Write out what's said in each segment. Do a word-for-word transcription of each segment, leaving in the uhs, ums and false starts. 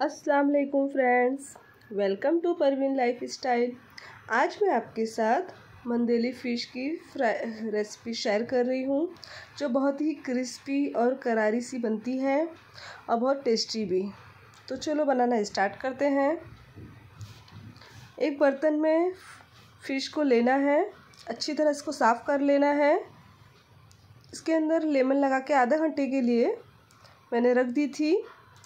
अस्सलामुअलैकुम friends, welcome to Parveen lifestyle. आज मैं आपके साथ मंदेली फ़िश की फ्राई रेसिपी शेयर कर रही हूँ, जो बहुत ही क्रिस्पी और करारी सी बनती है और बहुत टेस्टी भी। तो चलो बनाना स्टार्ट करते हैं। एक बर्तन में फ़िश को लेना है, अच्छी तरह इसको साफ़ कर लेना है। इसके अंदर लेमन लगा के आधा घंटे के लिए मैंने रख दी थी,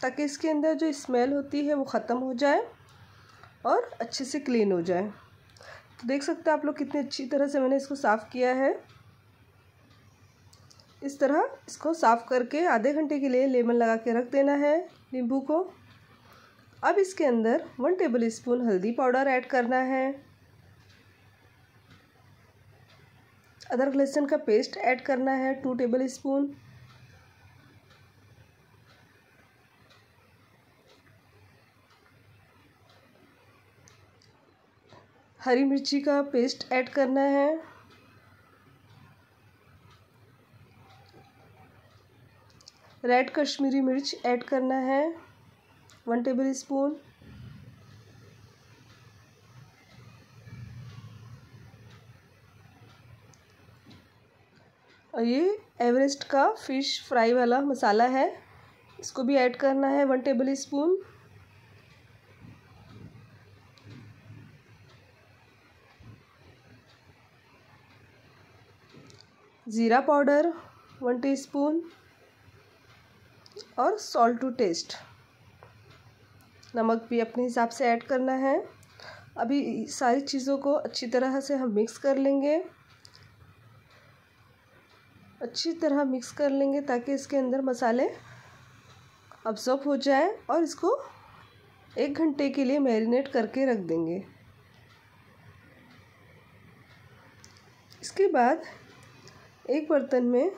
ताकि इसके अंदर जो स्मेल होती है वो ख़त्म हो जाए और अच्छे से क्लीन हो जाए। तो देख सकते हैं आप लोग कितनी अच्छी तरह से मैंने इसको साफ़ किया है। इस तरह इसको साफ़ करके आधे घंटे के लिए लेमन लगा के रख देना है, नींबू को। अब इसके अंदर वन टेबल स्पून हल्दी पाउडर ऐड करना है, अदरक लहसुन का पेस्ट ऐड करना है टू टेबल स्पून, हरी मिर्ची का पेस्ट ऐड करना है, रेड कश्मीरी मिर्च ऐड करना है वन टेबल स्पून, और ये एवरेस्ट का फ़िश फ्राई वाला मसाला है, इसको भी ऐड करना है वन टेबल स्पून। ज़ीरा पाउडर वन टीस्पून और सॉल्ट टू टेस्ट, नमक भी अपने हिसाब से ऐड करना है। अभी सारी चीज़ों को अच्छी तरह से हम मिक्स कर लेंगे, अच्छी तरह मिक्स कर लेंगे ताकि इसके अंदर मसाले अब्सॉर्ब हो जाए, और इसको एक घंटे के लिए मैरिनेट करके रख देंगे। इसके बाद एक बर्तन में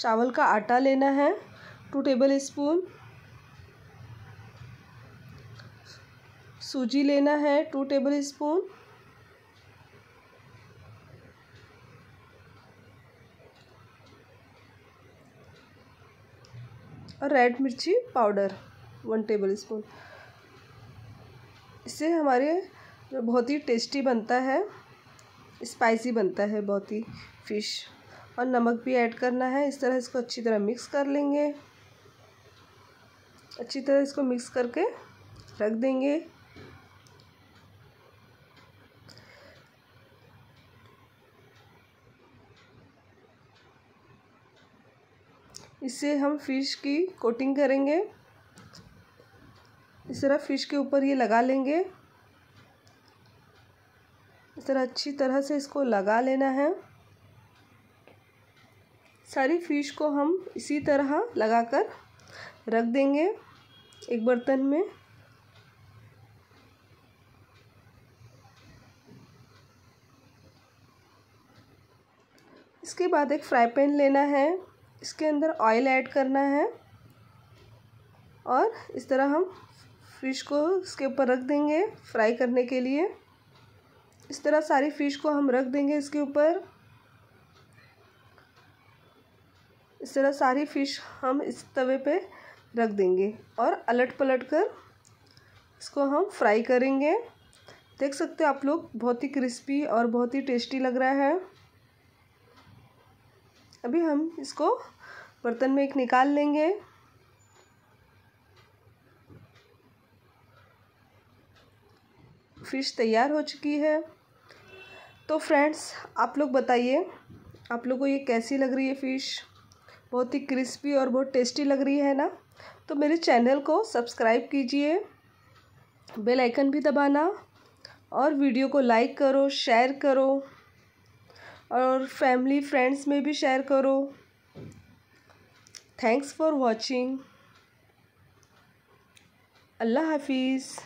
चावल का आटा लेना है टू टेबल स्पून, सूजी लेना है टू टेबल स्पून, और रेड मिर्ची पाउडर वन टेबल स्पून। इससे हमारे बहुत ही टेस्टी बनता है, स्पाइसी बनता है बहुत ही फ़िश, और नमक भी ऐड करना है। इस तरह इसको अच्छी तरह मिक्स कर लेंगे, अच्छी तरह इसको मिक्स करके रख देंगे। इससे हम फ़िश की कोटिंग करेंगे, इस तरह फ़िश के ऊपर ये लगा लेंगे। इस तरह अच्छी तरह से इसको लगा लेना है। सारी फ़िश को हम इसी तरह लगाकर रख देंगे एक बर्तन में। इसके बाद एक फ्राई पैन लेना है, इसके अंदर ऑयल ऐड करना है, और इस तरह हम फ़िश को इसके ऊपर रख देंगे फ्राई करने के लिए। इस तरह सारी फ़िश को हम रख देंगे इसके ऊपर। इस तरह सारी फ़िश हम इस तवे पे रख देंगे और अलट पलट कर इसको हम फ्राई करेंगे। देख सकते हो आप लोग, बहुत ही क्रिस्पी और बहुत ही टेस्टी लग रहा है। अभी हम इसको बर्तन में एक निकाल लेंगे। फ़िश तैयार हो चुकी है। तो फ्रेंड्स आप लोग बताइए आप लोगों को ये कैसी लग रही है फ़िश। बहुत ही क्रिस्पी और बहुत टेस्टी लग रही है ना। तो मेरे चैनल को सब्सक्राइब कीजिए, बेल आइकन भी दबाना और वीडियो को लाइक करो, शेयर करो और फैमिली फ्रेंड्स में भी शेयर करो। Thanks for watching. अल्लाह हाफिज़।